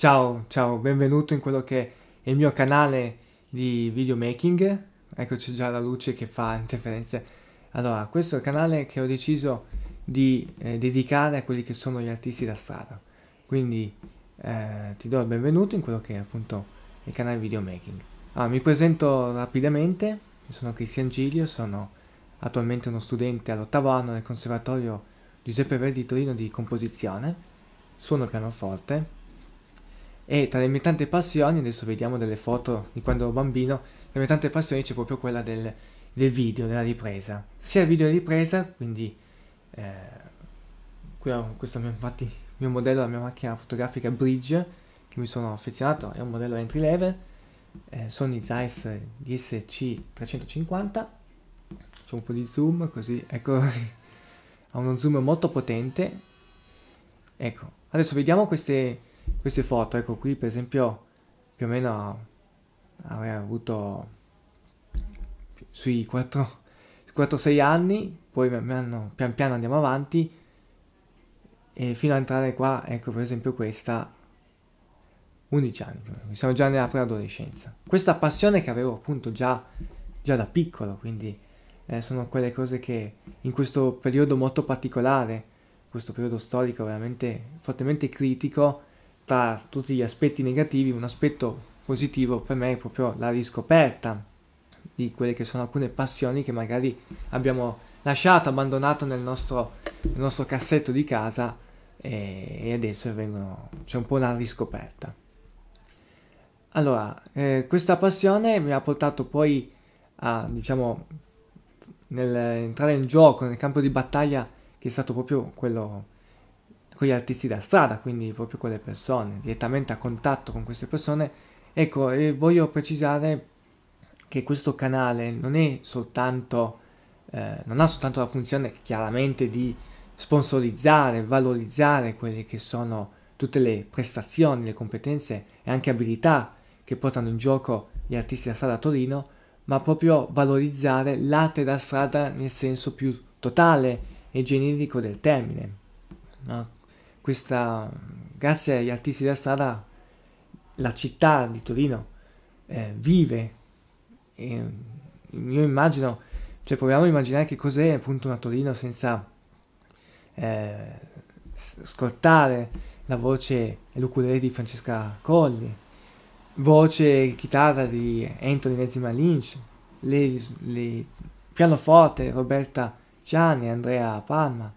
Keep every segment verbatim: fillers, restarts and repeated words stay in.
Ciao, ciao, benvenuto in quello che è il mio canale di videomaking. Eccoci già la luce che fa interferenze. Allora, questo è il canale che ho deciso di eh, dedicare a quelli che sono gli artisti da strada. Quindi eh, ti do il benvenuto in quello che è appunto il canale videomaking. Allora, mi presento rapidamente, io sono Christian Giglio, sono attualmente uno studente all'ottavo anno del Conservatorio Giuseppe Verdi di Torino di composizione, suono pianoforte. E tra le mie tante passioni, adesso vediamo delle foto di quando ero bambino, tra le mie tante passioni c'è proprio quella del, del video, della ripresa. Sia il video di ripresa, quindi eh, qui ho questo mio, infatti, mio modello, la mia macchina fotografica Bridge, che mi sono affezionato, è un modello entry level, eh, Sony Zeiss D S C trecentocinquanta, faccio un po' di zoom così, ecco, ha uno zoom molto potente. Ecco, adesso vediamo queste... queste foto. Ecco qui per esempio più o meno avrei avuto sui quattro sei anni, poi man mano, pian piano andiamo avanti e fino a entrare qua, ecco per esempio questa, undici anni, siamo già nella preadolescenza. Questa passione che avevo appunto già, già da piccolo, quindi eh, sono quelle cose che in questo periodo molto particolare, questo periodo storico veramente fortemente critico, tra tutti gli aspetti negativi, un aspetto positivo per me è proprio la riscoperta di quelle che sono alcune passioni che magari abbiamo lasciato, abbandonato nel nostro, nel nostro cassetto di casa e, e adesso c'è un po' una riscoperta. Allora, eh, questa passione mi ha portato poi a, diciamo, nel entrare in gioco, nel campo di battaglia che è stato proprio quello... con gli artisti da strada, quindi proprio con le persone, direttamente a contatto con queste persone. Ecco, e voglio precisare che questo canale non è soltanto, eh, non ha soltanto la funzione chiaramente di sponsorizzare, valorizzare quelle che sono tutte le prestazioni, le competenze e anche abilità che portano in gioco gli artisti da strada a Torino, ma proprio valorizzare l'arte da strada nel senso più totale e generico del termine, no? Questa, grazie agli artisti della strada, la città di Torino eh, vive. E io immagino, cioè proviamo a immaginare che cos'è appunto una Torino senza eh, ascoltare la voce eluculare di Francesca Colli, voce e chitarra di Anthony Lazyman Linch, le, le pianoforte Roberta Ciani, Andrea Palma,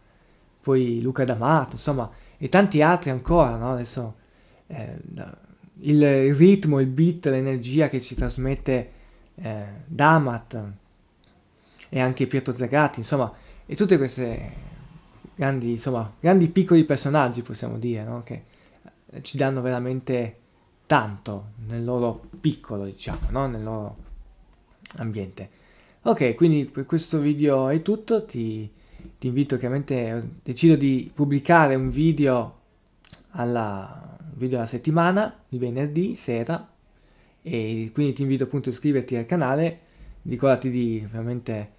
poi Luca D'Amato, insomma, e tanti altri ancora, no? Adesso eh, il ritmo, il beat, l'energia che ci trasmette eh, Damat e anche Pietro Zagatti, insomma, e tutte queste grandi, insomma, grandi piccoli personaggi, possiamo dire, no? Che ci danno veramente tanto nel loro piccolo, diciamo, no? Nel loro ambiente. Ok, quindi per questo video è tutto, ti... Ti invito chiaramente, decido di pubblicare un video alla, video alla settimana, di venerdì sera, e quindi ti invito appunto a iscriverti al canale, ricordati di ovviamente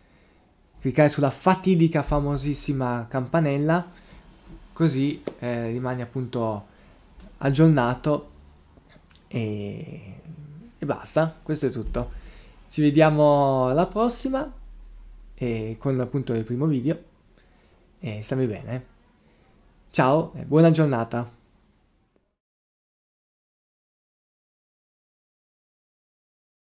cliccare sulla fatidica famosissima campanella, così eh, rimani appunto aggiornato e, e basta, questo è tutto. Ci vediamo alla prossima e con appunto il primo video. E stammi bene. Ciao e buona giornata.